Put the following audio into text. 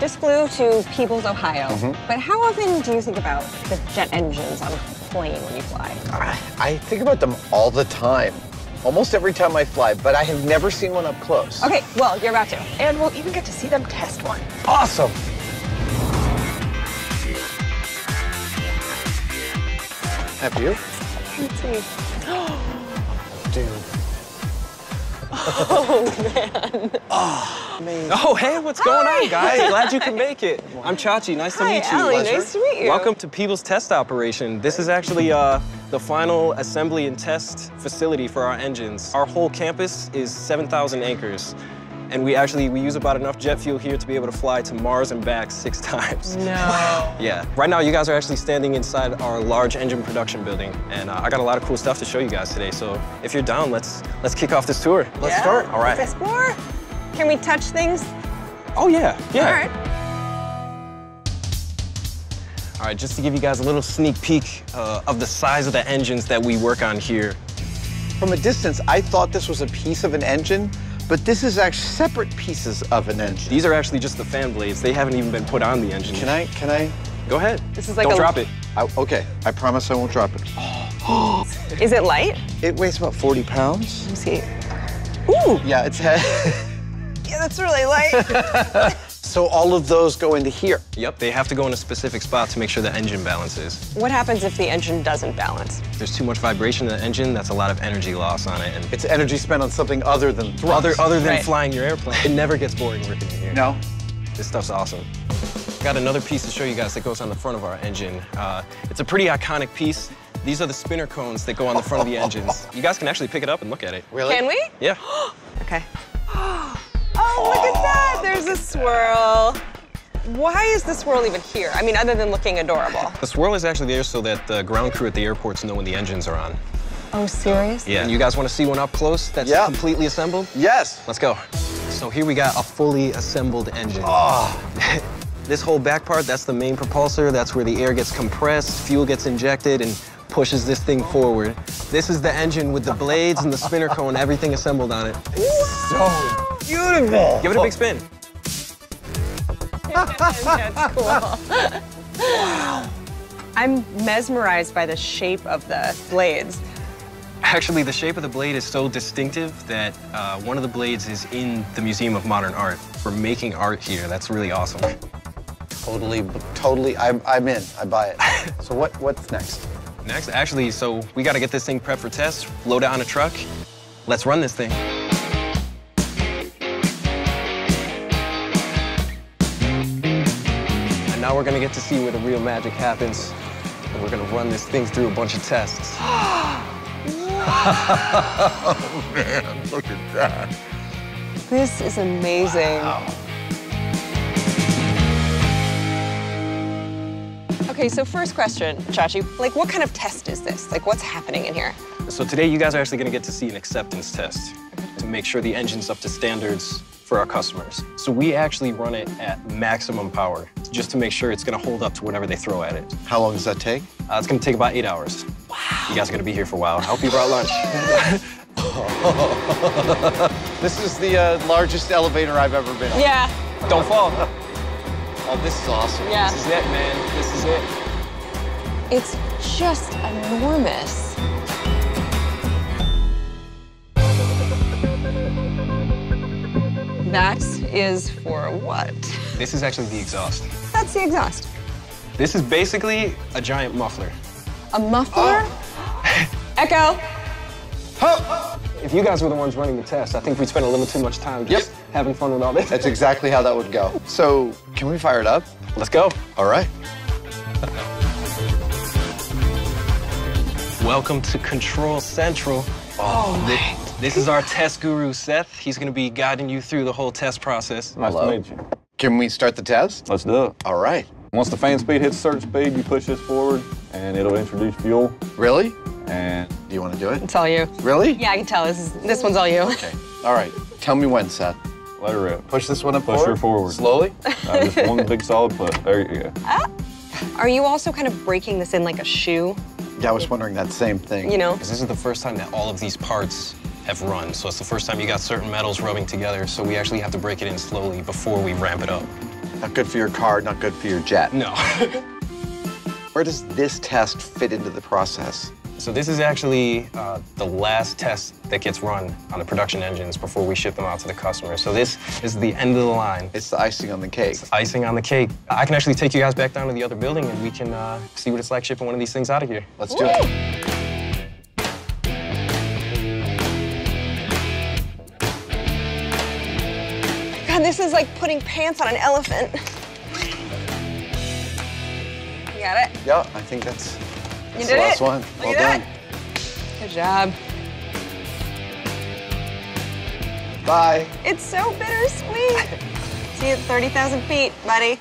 just flew to Peebles, Ohio. Mm-hmm. But how often do you think about the jet engines on a plane when you fly? I think about them all the time. Almost every time I fly, but I have never seen one up close. Okay, well, you're about to. And we'll even get to see them test one. Awesome! Have you? Let's see. Dude. Oh, man. Oh, man. Oh, hey, what's going on, guys? Glad you can make it. I'm Chachi. Nice to meet you. Allie, nice to meet you. Welcome to Peebles Test Operation. This is actually the final assembly and test facility for our engines. Our whole campus is 7,000 acres. And we use about enough jet fuel here to be able to fly to Mars and back 6 times. No. Yeah. Right now, you guys are actually standing inside our large engine production building, and I got a lot of cool stuff to show you guys today. So if you're down, let's kick off this tour. Let's start. All right. Let's explore. Can we touch things? Oh yeah. Yeah. All right. All right. Just to give you guys a little sneak peek of the size of the engines that we work on here. From a distance, I thought this was a piece of an engine. But this is actually separate pieces of an engine. These are actually just the fan blades. They haven't even been put on the engine. Can I? Go ahead. This is like Don't drop it. Okay, I promise I won't drop it. Oh. Is it light? It weighs about 40 pounds. Let me see. Ooh. Yeah, it's heavy. Yeah, that's really light. So all of those go into here? Yep, they have to go in a specific spot to make sure the engine balances. What happens if the engine doesn't balance? There's too much vibration in the engine. That's a lot of energy loss on it. And it's energy spent on something other than thrust. Other than flying your airplane. It never gets boring working in here. No. This stuff's awesome. Got another piece to show you guys that goes on the front of our engine. It's a pretty iconic piece. These are the spinner cones that go on the front of the engines. You guys can actually pick it up and look at it. Really? Can we? Yeah. Okay. Oh, look at that! There's a swirl. Why is the swirl even here? I mean, other than looking adorable. The swirl is actually there so that the ground crew at the airports know when the engines are on. Oh, seriously? Yeah. And you guys want to see one up close that's completely assembled? Yes. Let's go. So here we got a fully assembled engine. Oh. This whole back part, that's the main propulsor. That's where the air gets compressed, fuel gets injected, and pushes this thing forward. This is the engine with the blades and the spinner cone, everything assembled on it. Wow. So beautiful. Give it a big spin. That's cool. Wow. I'm mesmerized by the shape of the blades. Actually, the shape of the blade is so distinctive that one of the blades is in the Museum of Modern Art. We're making art here. That's really awesome. Totally, I'm in. I buy it. So what's next? Next, actually, so we got to get this thing prepped for tests, load it on a truck. Let's run this thing. Now we're gonna get to see where the real magic happens, and we're gonna run this thing through a bunch of tests. Oh man, look at that. This is amazing. Wow. Okay, so first question, Chachi, like what kind of test is this? Like what's happening in here? So today you guys are actually gonna get to see an acceptance test to make sure the engine's up to standards for our customers. So we actually run it at maximum power just to make sure it's gonna hold up to whatever they throw at it. How long does that take? It's gonna take about 8 hours. Wow. You guys are gonna be here for a while. I hope you brought lunch. This is the largest elevator I've ever been on. Yeah. Don't fall. Oh, this is awesome. Yeah. This is it, man. This is it. It's just enormous. That is for what? This is actually the exhaust. That's the exhaust. This is basically a giant muffler. A muffler? Oh. Echo. Oh. If you guys were the ones running the test, I think we'd spend a little too much time just having fun with all this. That's exactly how that would go. So can we fire it up? Let's go. All right. Welcome to Control Central. Oh, my. This is our test guru, Seth. He's gonna be guiding you through the whole test process. Nice to meet you. Can we start the test? Let's do it. All right. Once the fan speed hits certain speed, you push this forward and it'll introduce fuel. Really? And do you wanna do it? It's all you. Really? Yeah, I can tell. This one's all you. Okay. All right. Tell me when, Seth. Let her rip. Push this one up forward? Push her forward. Slowly? Just one big solid push. There you go. Are you also kind of breaking this in like a shoe? Yeah, I was wondering that same thing. You know? Because this is the first time that all of these parts have run. So it's the first time you got certain metals rubbing together. So we actually have to break it in slowly before we ramp it up. Not good for your car, not good for your jet. No. Where does this test fit into the process? So this is actually the last test that gets run on the production engines before we ship them out to the customer. So this is the end of the line. It's the icing on the cake. It's the icing on the cake. I can actually take you guys back down to the other building and we can see what it's like shipping one of these things out of here. Let's do it. God, this is like putting pants on an elephant. You got it? Yeah, I think that's the last one. Well done. Good job. Bye. It's so bittersweet. See you at 30,000 feet, buddy.